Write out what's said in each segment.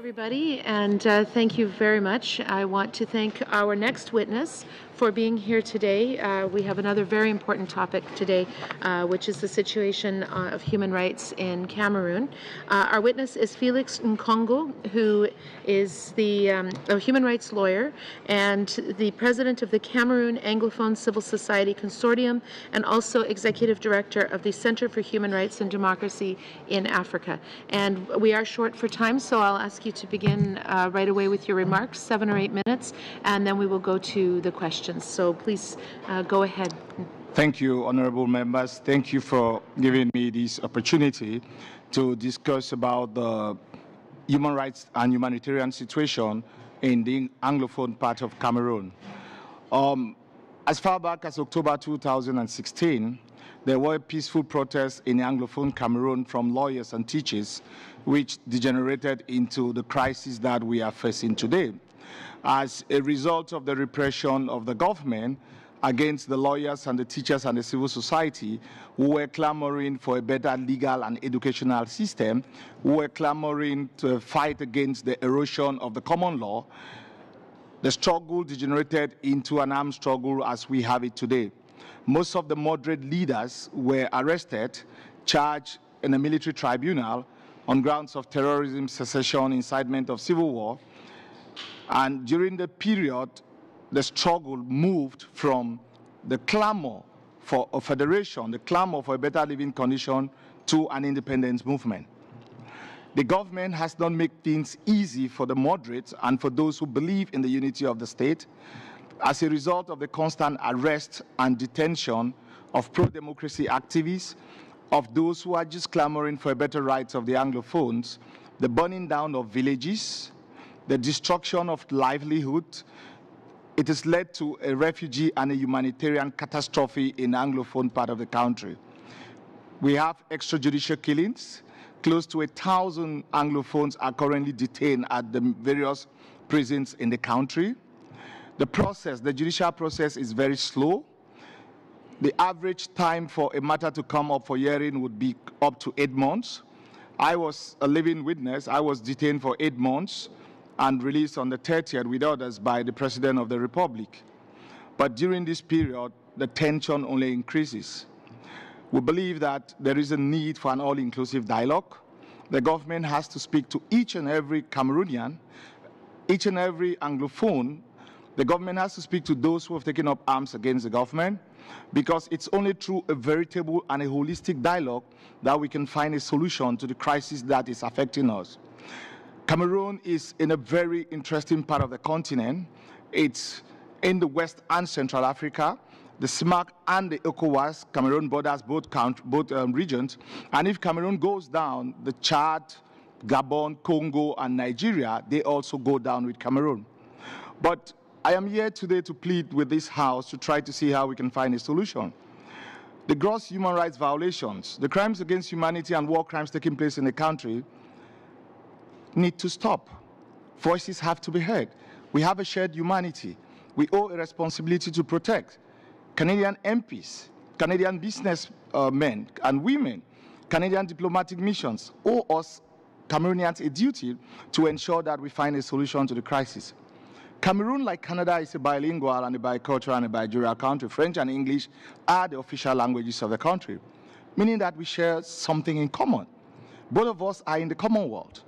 everybody, and thank you very much. I want to thank our next witness for being here today. We have another very important topic today, which is the situation of human rights in Cameroon. Our witness is Felix Nkongho, who is the a human rights lawyer and the president of the Cameroon Anglophone Civil Society Consortium, and also executive director of the Center for Human Rights and Democracy in Africa. And we are short for time, so I'll ask you to begin right away with your remarks, 7 or 8 minutes, and then we will go to the questions. So please go ahead. Thank you, honorable members. Thank you for giving me this opportunity to discuss about the human rights and humanitarian situation in the Anglophone part of Cameroon. As far back as October 2016, there were peaceful protests in Anglophone Cameroon from lawyers and teachers, which degenerated into the crisis that we are facing today. As a result of the repression of the government against the lawyers and the teachers and the civil society, who were clamoring for a better legal and educational system, who were clamoring to fight against the erosion of the common law, the struggle degenerated into an armed struggle as we have it today. Most of the moderate leaders were arrested, charged in a military tribunal on grounds of terrorism, secession, incitement of civil war. And during the period, the struggle moved from the clamor for a federation, the clamor for a better living condition, to an independence movement. The government has not made things easy for the moderates and for those who believe in the unity of the state, as a result of the constant arrest and detention of pro-democracy activists, of those who are just clamoring for better rights of the Anglophones, the burning down of villages, the destruction of livelihood. It has led to a refugee and a humanitarian catastrophe in the Anglophone part of the country. We have extrajudicial killings. Close to 1,000 Anglophones are currently detained at the various prisons in the country. The process, the judicial process, is very slow. The average time for a matter to come up for hearing would be up to 8 months. I was a living witness. I was detained for 8 months and released on the 30th with orders by the President of the Republic. But during this period, the tension only increases. We believe that there is a need for an all-inclusive dialogue. The government has to speak to each and every Cameroonian, each and every Anglophone. The government has to speak to those who have taken up arms against the government, because it's only through a veritable and a holistic dialogue that we can find a solution to the crisis that is affecting us. Cameroon is in a very interesting part of the continent. It's in the West and Central Africa. The SMAC and the ECOWAS, Cameroon borders both regions. And if Cameroon goes down, the Chad, Gabon, Congo, and Nigeria, they also go down with Cameroon. But I am here today to plead with this House to try to see how we can find a solution. The gross human rights violations, the crimes against humanity and war crimes taking place in the country need to stop. Voices have to be heard. We have a shared humanity. We owe a responsibility to protect. Canadian MPs, Canadian businessmen and women, Canadian diplomatic missions owe us Cameroonians a duty to ensure that we find a solution to the crisis. Cameroon, like Canada, is a bilingual and a bicultural and a biracial country. French and English are the official languages of the country, meaning that we share something in common. Both of us are in the Commonwealth.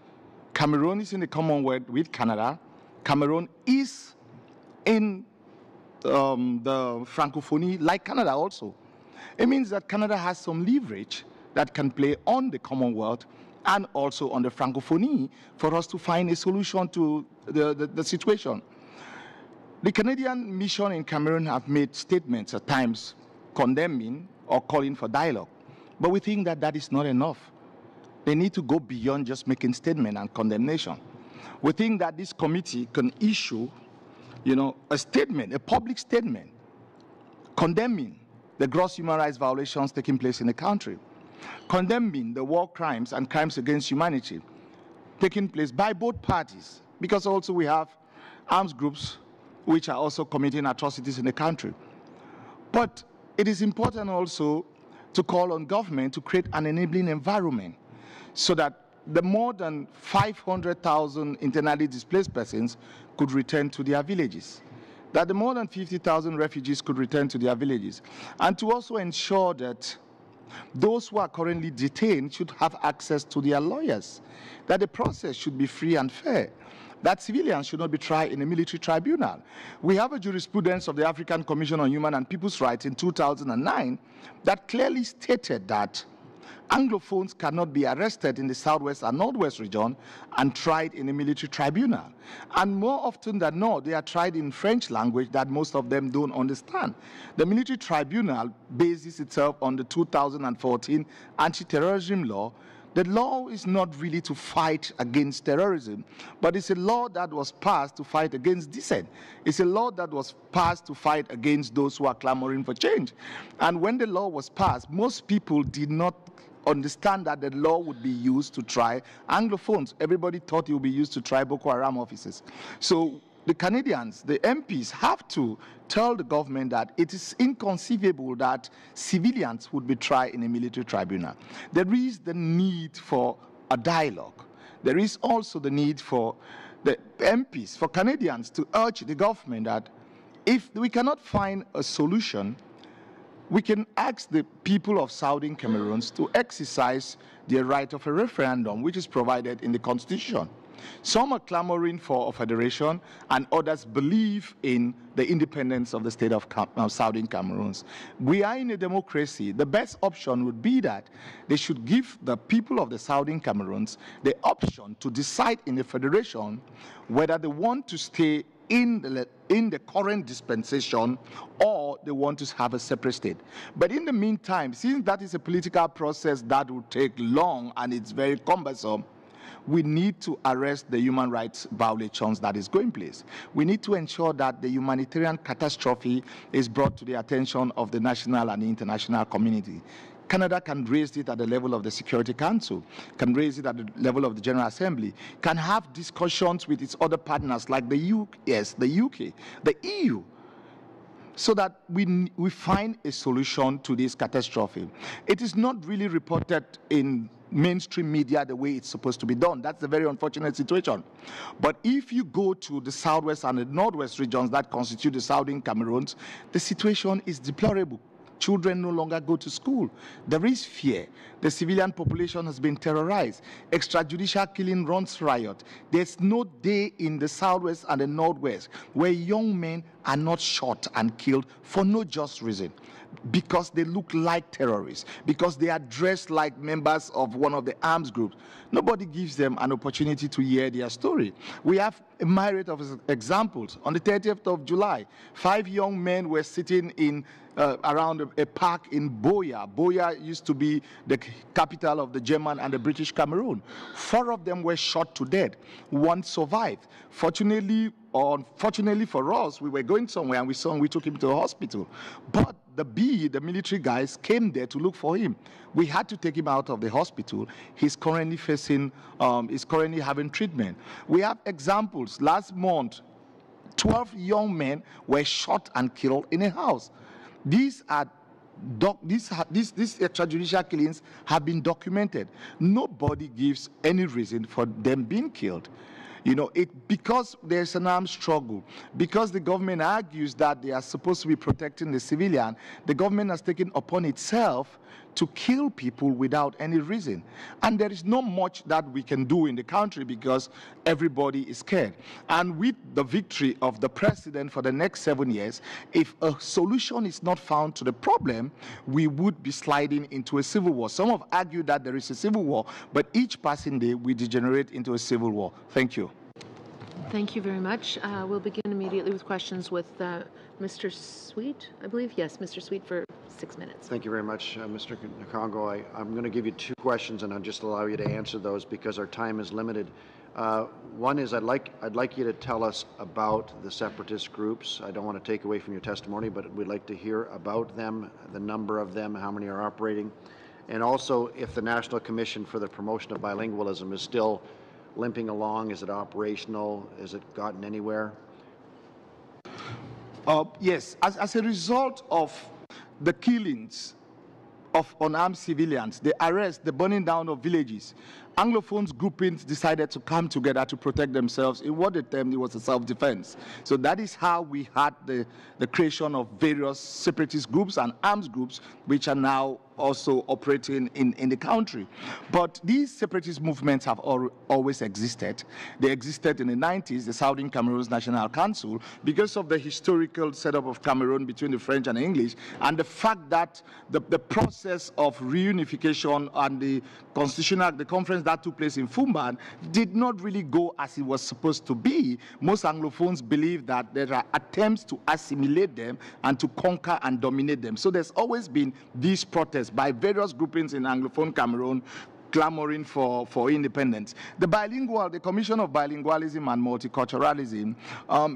Cameroon is in the Commonwealth with Canada. Cameroon is in the Francophonie, like Canada also. It means that Canada has some leverage that can play on the Commonwealth and also on the Francophonie for us to find a solution to the situation. The Canadian mission in Cameroon have made statements at times condemning or calling for dialogue, but we think that that is not enough. They need to go beyond just making statements and condemnation. We think that this committee can issue, a statement, a public statement, condemning the gross human rights violations taking place in the country, condemning the war crimes and crimes against humanity taking place by both parties, because also we have armed groups which are also committing atrocities in the country. But it is important also to call on government to create an enabling environment so that the more than 500,000 internally displaced persons could return to their villages, that the more than 50,000 refugees could return to their villages, and to also ensure that those who are currently detained should have access to their lawyers, that the process should be free and fair, that civilians should not be tried in a military tribunal. We have a jurisprudence of the African Commission on Human and People's Rights in 2009 that clearly stated that Anglophones cannot be arrested in the southwest and northwest region and tried in a military tribunal. And more often than not, they are tried in French language that most of them don't understand. The military tribunal bases itself on the 2014 anti-terrorism law. The law is not really to fight against terrorism, but it's a law that was passed to fight against dissent. It's a law that was passed to fight against those who are clamoring for change. And when the law was passed, most people did not understand that the law would be used to try Anglophones. Everybody thought it would be used to try Boko Haram officers. So the Canadians, the MPs, have to tell the government that it is inconceivable that civilians would be tried in a military tribunal. There is the need for a dialogue. There is also the need for the MPs, for Canadians, to urge the government that if we cannot find a solution, we can ask the people of Southern Cameroon to exercise their right of a referendum, which is provided in the Constitution. Some are clamoring for a federation, and others believe in the independence of the state of Southern Cameroon. We are in a democracy. The best option would be that they should give the people of the Southern Cameroon the option to decide in a federation whether they want to stay in the current dispensation or they want to have a separate state. But in the meantime, since that is a political process that will take long and it's very cumbersome, we need to arrest the human rights violations that is going place. We need to ensure that the humanitarian catastrophe is brought to the attention of the national and international community. Canada can raise it at the level of the Security Council, can raise it at the level of the General Assembly, can have discussions with its other partners like the UK, the EU, so that we find a solution to this catastrophe. It is not really reported in mainstream media the way it's supposed to be done. That's a very unfortunate situation. But if you go to the southwest and the northwest regions that constitute the Southern Cameroon, the situation is deplorable. Children no longer go to school. There is fear. The civilian population has been terrorized. Extrajudicial killing runs riot. There's no day in the southwest and the northwest where young men are not shot and killed for no just reason, because they look like terrorists, because they are dressed like members of one of the arms groups. Nobody gives them an opportunity to hear their story. We have a myriad of examples. On the 30th of July, 5 young men were sitting in around a park in Boya. Boya used to be the capital of the German and the British Cameroon. 4 of them were shot to death. 1 survived. Fortunately, or unfortunately for us, we were going somewhere and we saw him, we took him to the hospital. But the military guys came there to look for him. We had to take him out of the hospital. He's currently facing, he's currently having treatment. We have examples. Last month, 12 young men were shot and killed in a house. These extrajudicial killings have been documented. Nobody gives any reason for them being killed. You know, because there's an armed struggle, because the government argues that they are supposed to be protecting the civilian, the government has taken upon itself to kill people without any reason. And there is not much that we can do in the country because everybody is scared. And with the victory of the president for the next 7 years, if a solution is not found to the problem, we would be sliding into a civil war. Some have argued that there is a civil war, but each passing day we degenerate into a civil war. Thank you. Thank you very much. We'll begin immediately with questions with Mr. Sweet, I believe. Yes, Mr. Sweet for 6 minutes. Thank you very much, Mr. Nkongho. I'm going to give you 2 questions, and I'll just allow you to answer those because our time is limited. One is I'd like you to tell us about the separatist groups. I don't want to take away from your testimony, but we'd like to hear about them, the number of them, how many are operating, and also if the National Commission for the Promotion of Bilingualism is still limping along? Is it operational? Has it gotten anywhere? Yes. As a result of the killings of unarmed civilians, the arrest, the burning down of villages, Anglophones groupings decided to come together to protect themselves. In what they termed it was a self-defense. So that is how we had the creation of various separatist groups and arms groups, which are now also operating in the country. But these separatist movements have always existed. They existed in the 90s, the Southern Cameroon's National Council, because of the historical setup of Cameroon between the French and the English, and the fact that the process of reunification and the constitutional, the conference that took place in Foumban did not really go as it was supposed to be. Most Anglophones believe that there are attempts to assimilate them and to conquer and dominate them. So there's always been these protests by various groupings in Anglophone Cameroon clamoring for independence. The Commission of Bilingualism and Multiculturalism,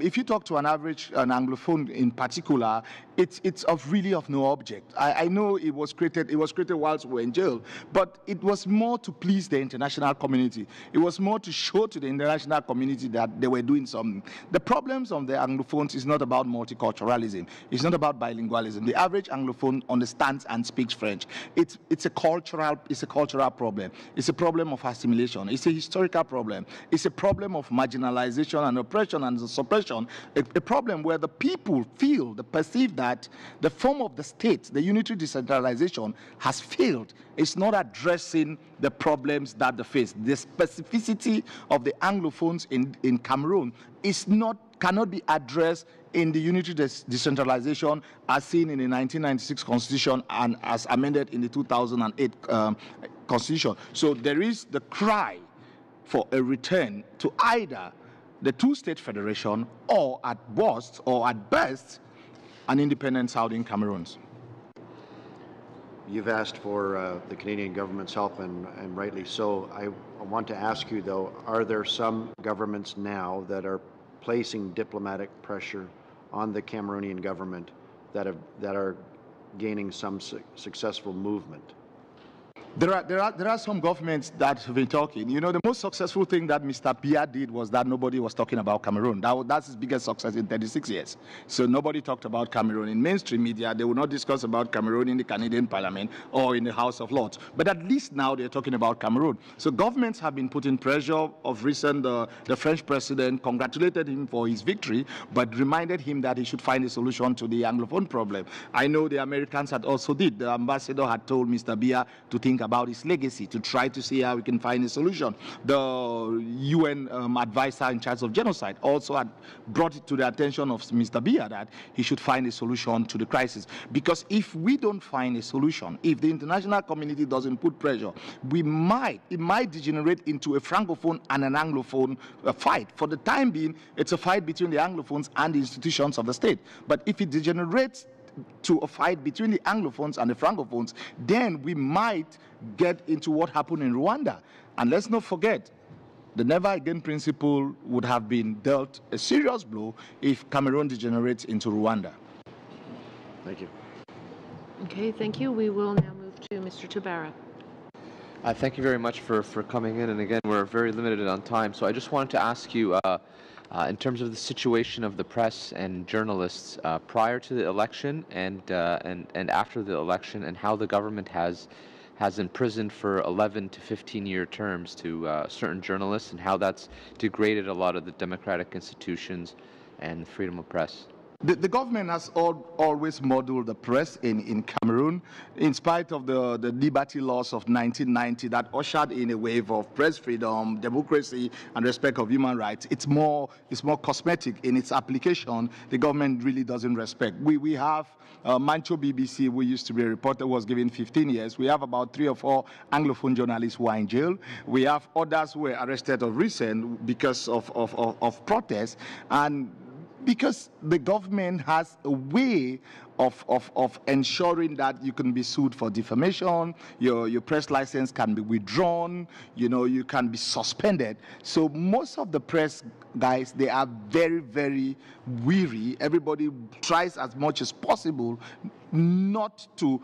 if you talk to an Anglophone in particular, it's really of no object. I know it was created whilst we were in jail, but it was more to please the international community. It was more to show to the international community that they were doing something. The problems of the Anglophones is not about multiculturalism. It's not about bilingualism. The average Anglophone understands and speaks French. It's a cultural problem. It's a problem of assimilation. It's a historical problem. It's a problem of marginalization and oppression and suppression. A problem where the people feel, they perceive that the form of the state, the unitary decentralization, has failed. It's not addressing the problems that they face. The specificity of the Anglophones in Cameroon cannot be addressed in the unitary decentralization as seen in the 1996 Constitution and as amended in the 2008 Constitution. So there is the cry for a return to either the two-state federation or at best, an independent Southern Cameroons. You've asked for the Canadian government's help, and rightly so. I want to ask you, though, are there some governments now that are placing diplomatic pressure on the Cameroonian government that are gaining some successful movement? There are some governments that have been talking. You know, the most successful thing that Mr. Biya did was that nobody was talking about Cameroon. That's his biggest success in 36 years. So nobody talked about Cameroon in mainstream media. They will not discuss about Cameroon in the Canadian Parliament or in the House of Lords. But at least now they're talking about Cameroon. So governments have been putting pressure. Of recent, the French president congratulated him for his victory, but reminded him that he should find a solution to the Anglophone problem. I know the Americans had also did. The ambassador had told Mr. Biya to think about his legacy, to try to see how we can find a solution. The UN advisor in charge of genocide also had brought it to the attention of Mr. Biya that he should find a solution to the crisis. Because if we don't find a solution, if the international community doesn't put pressure, it might degenerate into a Francophone and an Anglophone fight. For the time being, it's a fight between the Anglophones and the institutions of the state. But if it degenerates to a fight between the Anglophones and the Francophones, then we might get into what happened in Rwanda. And let's not forget, the never again principle would have been dealt a serious blow if Cameroon degenerates into Rwanda. Thank you. Okay, thank you. We will now move to Mr. Tabara. Thank you very much for coming in. And again, we're very limited on time. So I just wanted to ask you, in terms of the situation of the press and journalists prior to the election and after the election, and how the government has imprisoned for 11 to 15-year terms to certain journalists, and how that's degraded a lot of the democratic institutions and freedom of press. The government has always modeled the press in Cameroon, in spite of the liberty laws of 1990 that ushered in a wave of press freedom, democracy, and respect of human rights. It's more cosmetic in its application. The government really doesn't respect. We have Mancho BBC, who used to be a reporter, was given 15 years. We have about 3 or 4 Anglophone journalists who are in jail. We have others who were arrested of recent because of protests. And because the government has a way of ensuring that you can be sued for defamation, your press license can be withdrawn, you know, you can be suspended. So most of the press guys, they are very, very weary. Everybody tries as much as possible not to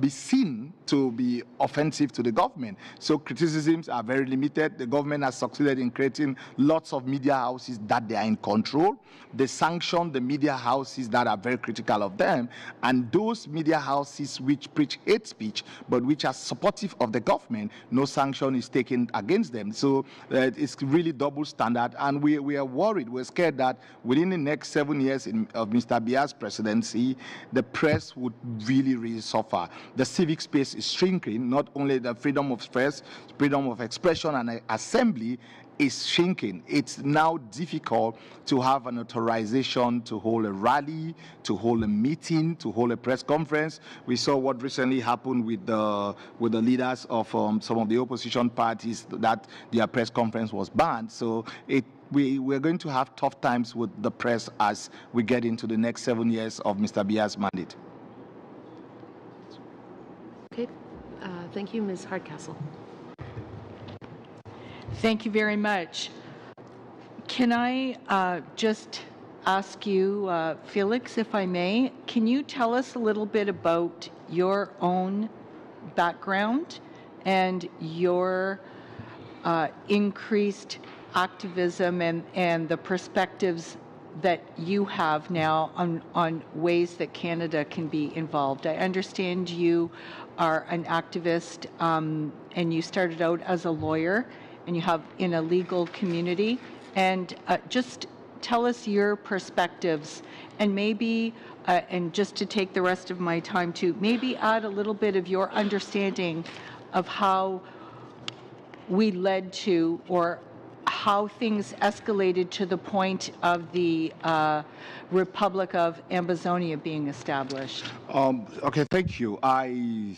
be seen to be offensive to the government. So criticisms are very limited. The government has succeeded in creating lots of media houses that they are in control. They sanction the media houses that are very critical of them, and those media houses which preach hate speech but which are supportive of the government, no sanction is taken against them. So it's really double standard, and we are worried, we're scared that within the next 7 years of Mr. Bia's presidency, the press would really, really suffer. The civic space is shrinking, not only the freedom of press, freedom of expression and assembly is shrinking. It's now difficult to have an authorization to hold a rally, to hold a meeting, to hold a press conference. We saw what recently happened with the leaders of some of the opposition parties, that their press conference was banned. So we're going to have tough times with the press as we get into the next 7 years of Mr. Bia's mandate. Okay. Thank you, Ms. Hardcastle. Thank you very much. Can I just ask you, Felix, if I may, can you tell us a little bit about your own background and your increased activism and the perspectives that you have now on ways that Canada can be involved? I understand you are an activist and you started out as a lawyer, and you have in a legal community, and just tell us your perspectives, and maybe, and just to take the rest of my time to maybe add a little bit of your understanding of how we led to, or how things escalated to the point of the Republic of Ambazonia being established. Okay, thank you. I'm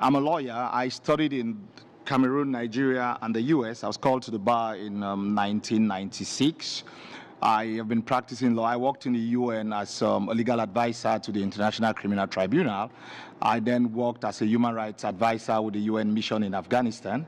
a lawyer. I studied in Cameroon, Nigeria, and the U.S. I was called to the bar in 1996. I have been practicing law. I worked in the UN as a legal advisor to the International Criminal Tribunal. I then worked as a human rights advisor with the UN mission in Afghanistan.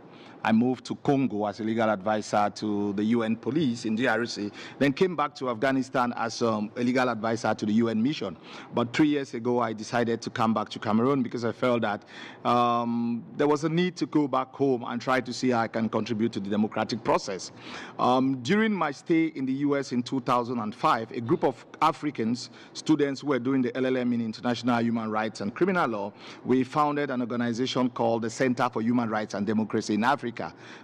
I moved to Congo as a legal advisor to the UN police in DRC, then came back to Afghanistan as a legal advisor to the UN mission. But 3 years ago, I decided to come back to Cameroon because I felt that there was a need to go back home and try to see how I can contribute to the democratic process. During my stay in the US in 2005, a group of Africans, students who were doing the LLM in international human rights and criminal law, we founded an organization called the Center for Human Rights and Democracy in Africa,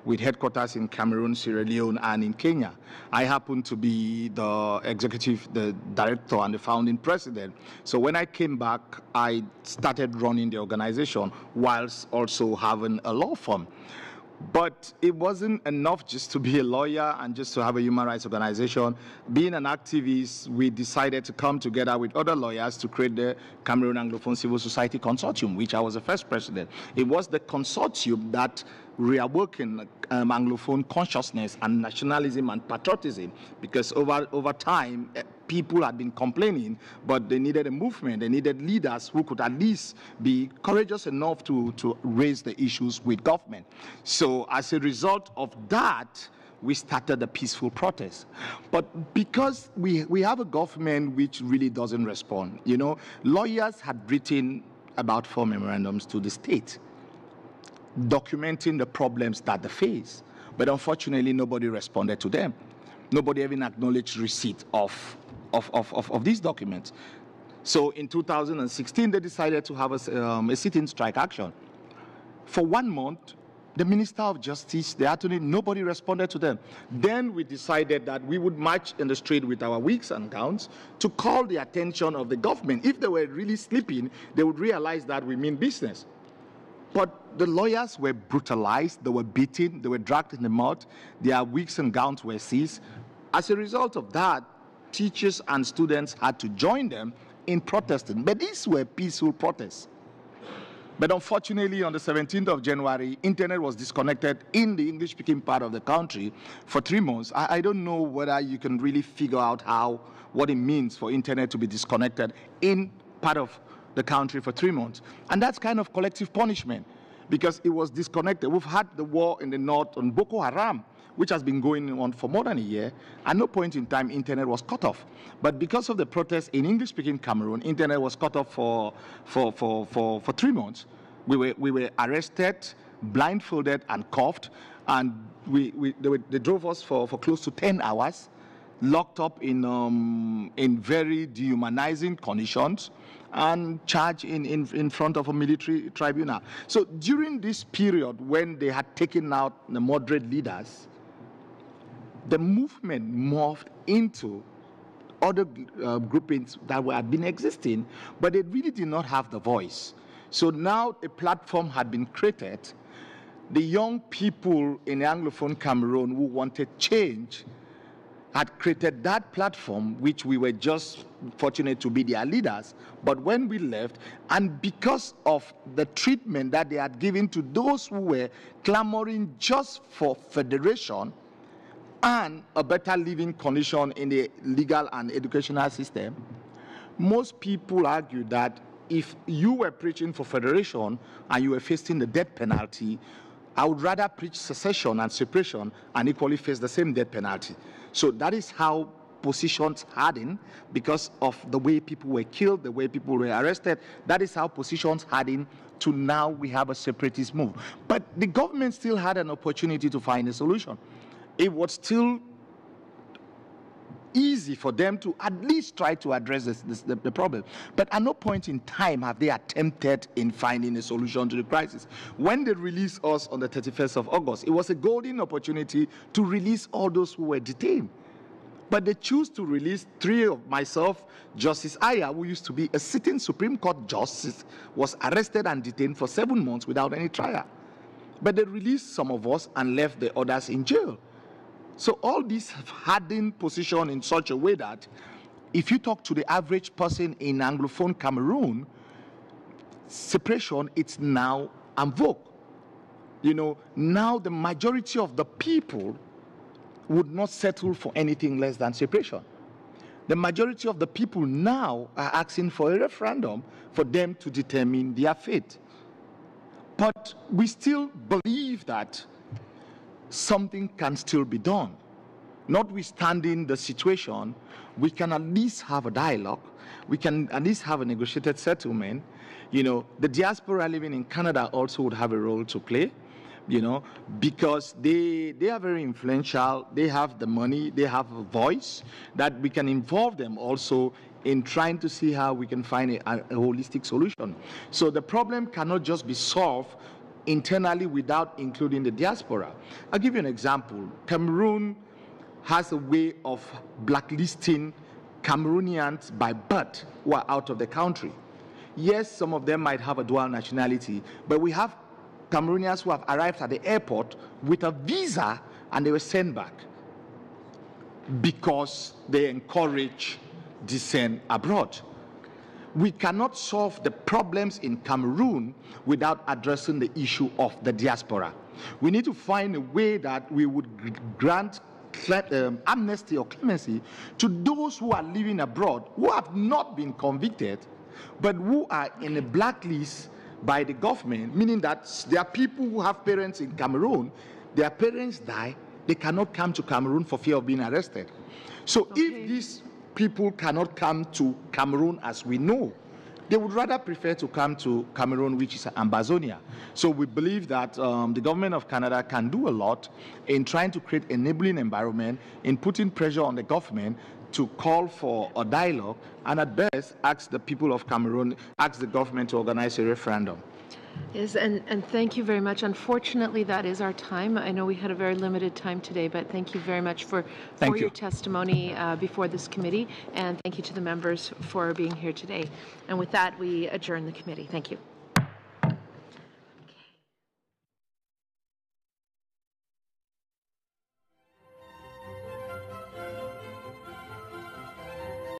with headquarters in Cameroon, Sierra Leone, and in Kenya. I happen to be the executive, the director, and the founding president. So when I came back, I started running the organization whilst also having a law firm. But it wasn't enough just to be a lawyer and just to have a human rights organization. Being an activist, we decided to come together with other lawyers to create the Cameroon Anglophone Civil Society Consortium, which I was the first president. It was the consortium that reawakened Anglophone consciousness and nationalism and patriotism, because over time, people had been complaining, but they needed a movement. They needed leaders who could at least be courageous enough to raise the issues with government. So as a result of that, we started a peaceful protest. But because we have a government which really doesn't respond, you know, lawyers had written about 4 memorandums to the state, documenting the problems that they face. But unfortunately, nobody responded to them. Nobody even acknowledged receipt of these documents. So in 2016, they decided to have a sit-in strike action. For 1 month, the Minister of Justice, the attorney, nobody responded to them. Then we decided that we would march in the street with our wigs and gowns to call the attention of the government. If they were really sleeping, they would realize that we mean business. But the lawyers were brutalized, they were beaten, they were dragged in the mud, their wigs and gowns were seized. As a result of that, teachers and students had to join them in protesting. But these were peaceful protests. But unfortunately, on the 17th of January, internet was disconnected in the English-speaking part of the country for 3 months. I don't know whether you can really figure out what it means for internet to be disconnected in part of the country for 3 months. And that's kind of collective punishment, because it was disconnected. We've had the war in the north on Boko Haram. which has been going on for more than a year. At no point in time, internet was cut off. But because of the protests in English-speaking Cameroon, internet was cut off for 3 months. We were arrested, blindfolded, and cuffed, and they drove us for close to 10 hours, locked up in very dehumanizing conditions, and charged in front of a military tribunal. So during this period when they had taken out the moderate leaders, the movement morphed into other groupings that had been existing, but they really did not have the voice. So now a platform had been created. The young people in Anglophone Cameroon who wanted change had created that platform, which we were just fortunate to be their leaders. But when we left, and because of the treatment that they had given to those who were clamoring just for federation and a better living condition in the legal and educational system, most people argued that if you were preaching for federation and you were facing the death penalty, I would rather preach secession and separation and equally face the same death penalty. So that is how positions hardened because of the way people were killed, the way people were arrested. That is how positions hardened to now we have a separatist move. But the government still had an opportunity to find a solution. It was still easy for them to at least try to address the problem. But at no point in time have they attempted in finding a solution to the crisis. When they released us on the 31st of August, it was a golden opportunity to release all those who were detained. But they chose to release three of myself. Justice Aya, who used to be a sitting Supreme Court justice, was arrested and detained for 7 months without any trial. But they released some of us and left the others in jail. So all these have hardened position in such a way that if you talk to the average person in Anglophone Cameroon, separation, it's now en vogue. You know, now the majority of the people would not settle for anything less than separation. The majority of the people now are asking for a referendum for them to determine their fate. But we still believe that something can still be done. Notwithstanding the situation, we can at least have a dialogue. We can at least have a negotiated settlement. You know, the diaspora living in Canada also would have a role to play, you know, because they are very influential. They have the money. They have a voice that we can involve them also in trying to see how we can find a holistic solution. So the problem cannot just be solved internally without including the diaspora. I'll give you an example. Cameroon has a way of blacklisting Cameroonians by birth who are out of the country. Yes, some of them might have a dual nationality, but we have Cameroonians who have arrived at the airport with a visa and they were sent back because they encourage descent abroad. We cannot solve the problems in Cameroon without addressing the issue of the diaspora. We need to find a way that we would grant amnesty or clemency to those who are living abroad, who have not been convicted, but who are in a blacklist by the government, meaning that there are people who have parents in Cameroon, their parents die, they cannot come to Cameroon for fear of being arrested. So if this people cannot come to Cameroon as we know, they would rather prefer to come to Cameroon, which is Ambazonia. So we believe that the government of Canada can do a lot in trying to create enabling environment, in putting pressure on the government to call for a dialogue, and at best ask the people of Cameroon, ask the government to organize a referendum. Yes, and thank you very much. Unfortunately, that is our time. I know we had a very limited time today, but thank you very much for your testimony before this committee, and thank you to the members for being here today. And with that, we adjourn the committee. Thank you.